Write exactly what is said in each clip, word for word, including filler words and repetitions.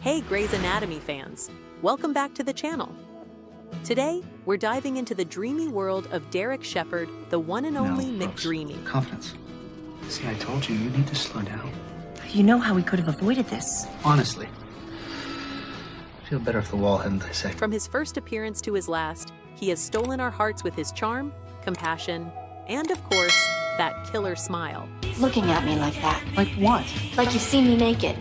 Hey Grey's Anatomy fans, welcome back to the channel. Today, we're diving into the dreamy world of Derek Shepherd, the one and only no, McDreamy. Confidence. See, I told you, you need to slow down. You know how we could have avoided this. Honestly. I feel better if the wall hadn't dissected. From his first appearance to his last, he has stolen our hearts with his charm, compassion, and of course, that killer smile. Looking at me like that. Like what? Like you've seen me naked.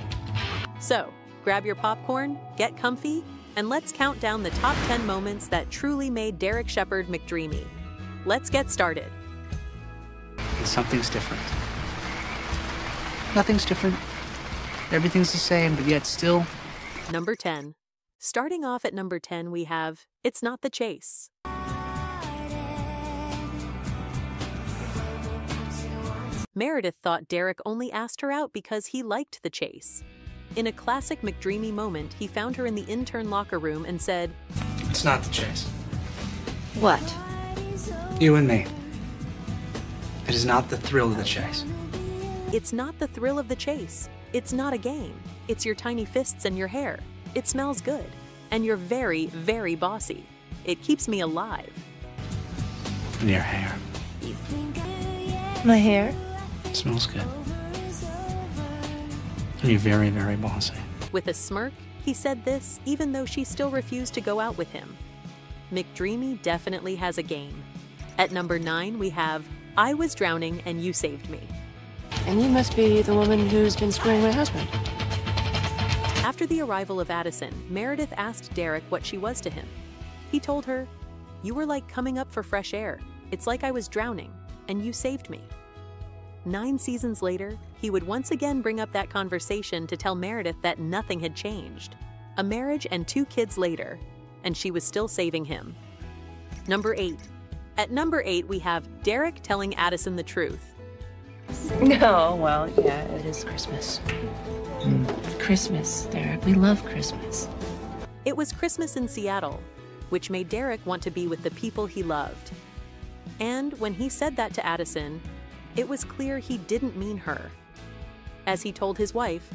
So, grab your popcorn, get comfy, and let's count down the top ten moments that truly made Derek Shepherd McDreamy. Let's get started. And something's different. Nothing's different. Everything's the same, but yet still. Number ten. Starting off at number ten, we have It's Not the Chase. Meredith thought Derek only asked her out because he liked the chase. In a classic McDreamy moment, he found her in the intern locker room and said, "It's not the chase." What? You and me. It is not the thrill of the chase. It's not the thrill of the chase. It's not a game. It's your tiny fists and your hair. It smells good. And you're very, very bossy. It keeps me alive. And your hair. My hair? It smells good. And you're very, very bossy. With a smirk, he said this even though she still refused to go out with him. McDreamy definitely has a game. At number nine, we have I Was Drowning and You Saved Me. And you must be the woman who's been screwing my husband. After the arrival of Addison, Meredith asked Derek what she was to him. He told her, "You were like coming up for fresh air. It's like I was drowning, and you saved me." Nine seasons later, he would once again bring up that conversation to tell Meredith that nothing had changed. A marriage and two kids later, and she was still saving him. Number eight. At number eight, we have Derek telling Addison the truth. No, well, yeah, it is Christmas. Mm. Christmas, Derek. We love Christmas. It was Christmas in Seattle, which made Derek want to be with the people he loved. And when he said that to Addison, it was clear he didn't mean her. As he told his wife,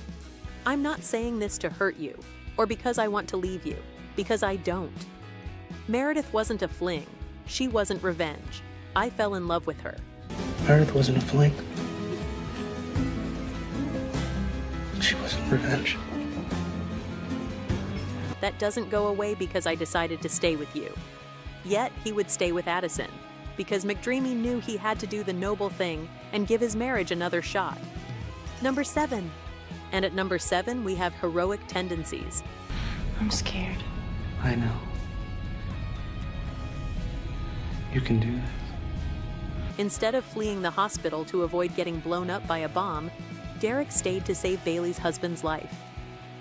"I'm not saying this to hurt you, or because I want to leave you, because I don't." Meredith wasn't a fling. She wasn't revenge. I fell in love with her. Meredith wasn't a fling. She wasn't revenge. That doesn't go away because I decided to stay with you. Yet he would stay with Addison, because McDreamy knew he had to do the noble thing and give his marriage another shot. Number seven. And at number seven, we have Heroic Tendencies. I'm scared. I know. You can do this. Instead of fleeing the hospital to avoid getting blown up by a bomb, Derek stayed to save Bailey's husband's life.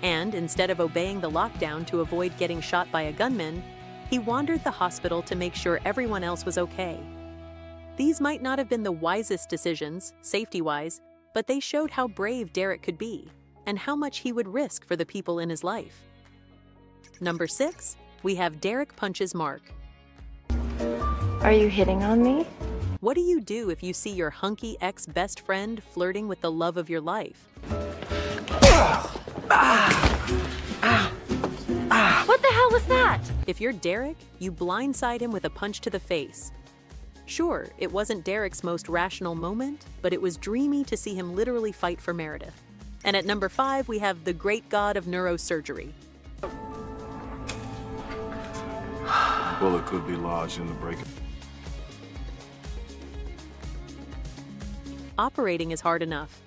And instead of obeying the lockdown to avoid getting shot by a gunman, he wandered the hospital to make sure everyone else was okay. These might not have been the wisest decisions, safety-wise, but they showed how brave Derek could be and how much he would risk for the people in his life. Number six, we have Derek punches Mark. Are you hitting on me? What do you do if you see your hunky ex-best friend flirting with the love of your life? Ah! Ah! What the hell was that? If you're Derek, you blindside him with a punch to the face. Sure, it wasn't Derek's most rational moment, but it was dreamy to see him literally fight for Meredith. And at number five, we have the great god of neurosurgery. Well, it could be lodged in the break. Operating is hard enough.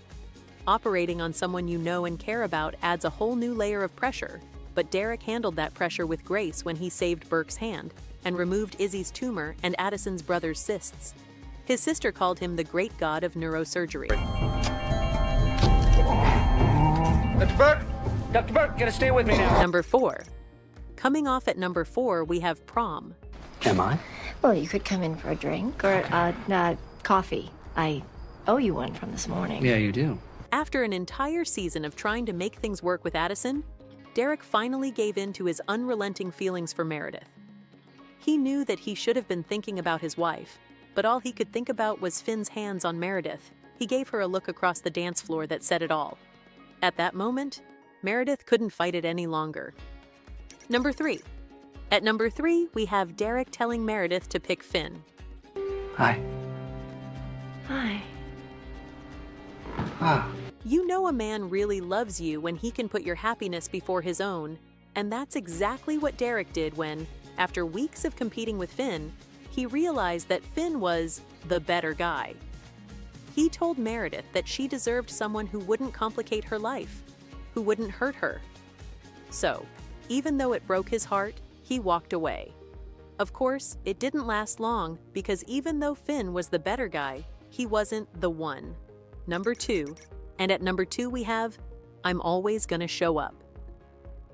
Operating on someone you know and care about adds a whole new layer of pressure. But Derek handled that pressure with grace when he saved Burke's hand and removed Izzy's tumor and Addison's brother's cysts. His sister called him the great god of neurosurgery. Doctor Burke! Doctor Burke, gotta stay with me now. Number four. Coming off at number four, we have prom. Am I? Well, you could come in for a drink or uh, uh, coffee. I owe you one from this morning. Yeah, you do. After an entire season of trying to make things work with Addison, Derek finally gave in to his unrelenting feelings for Meredith. He knew that he should have been thinking about his wife, but all he could think about was Finn's hands on Meredith. He gave her a look across the dance floor that said it all. At that moment, Meredith couldn't fight it any longer. Number three. At number three, we have Derek telling Meredith to pick Finn. Hi. Hi. Ah. You know a man really loves you when he can put your happiness before his own, and that's exactly what Derek did when, after weeks of competing with Finn, he realized that Finn was the better guy. He told Meredith that she deserved someone who wouldn't complicate her life, who wouldn't hurt her. So, even though it broke his heart, he walked away. Of course, it didn't last long because even though Finn was the better guy, he wasn't the one. Number two, and at number two we have, I'm always gonna show up.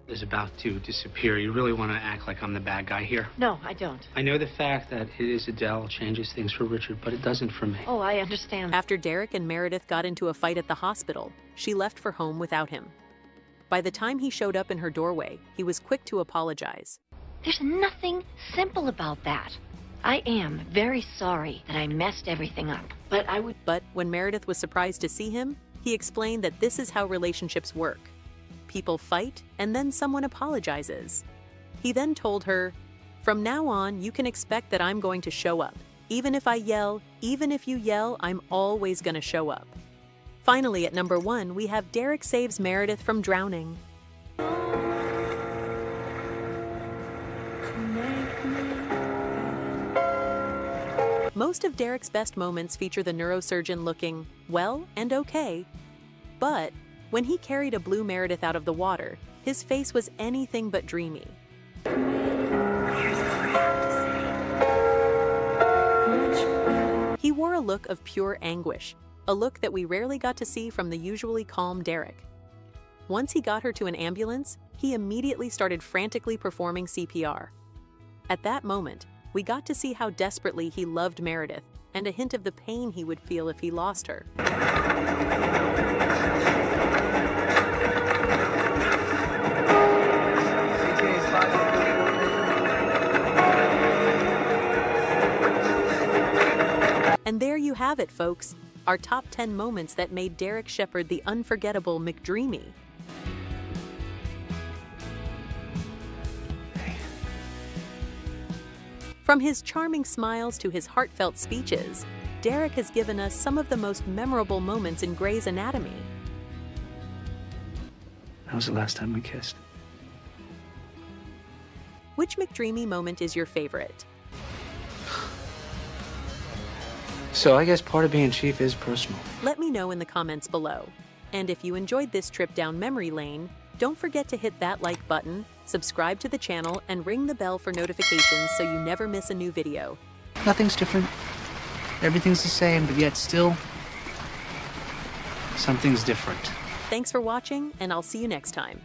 Is about to disappear. You really want to act like I'm the bad guy here? No, I don't. I know the fact that it is Adele changes things for Richard, but it doesn't for me. Oh, I understand. After Derek and Meredith got into a fight at the hospital, she left for home without him. By the time he showed up in her doorway, he was quick to apologize. There's nothing simple about that. I am very sorry that I messed everything up, but I would... But when Meredith was surprised to see him, he explained that this is how relationships work. People fight, and then someone apologizes. He then told her, "From now on, you can expect that I'm going to show up. Even if I yell, even if you yell, I'm always going to show up." Finally, at number one, we have Derek saves Meredith from drowning. Most of Derek's best moments feature the neurosurgeon looking well and okay, but when he carried a blue Meredith out of the water, his face was anything but dreamy. He wore a look of pure anguish, a look that we rarely got to see from the usually calm Derek. Once he got her to an ambulance, he immediately started frantically performing C P R. At that moment, we got to see how desperately he loved Meredith and a hint of the pain he would feel if he lost her. And there you have it, folks, our top ten moments that made Derek Shepherd the unforgettable McDreamy. From his charming smiles to his heartfelt speeches, Derek has given us some of the most memorable moments in Grey's Anatomy. That was the last time we kissed. Which McDreamy moment is your favorite? So I guess part of being chief is personal. Let me know in the comments below. And if you enjoyed this trip down memory lane, don't forget to hit that like button, subscribe to the channel, and ring the bell for notifications so you never miss a new video. Nothing's different. Everything's the same, but yet still, something's different. Thanks for watching, and I'll see you next time.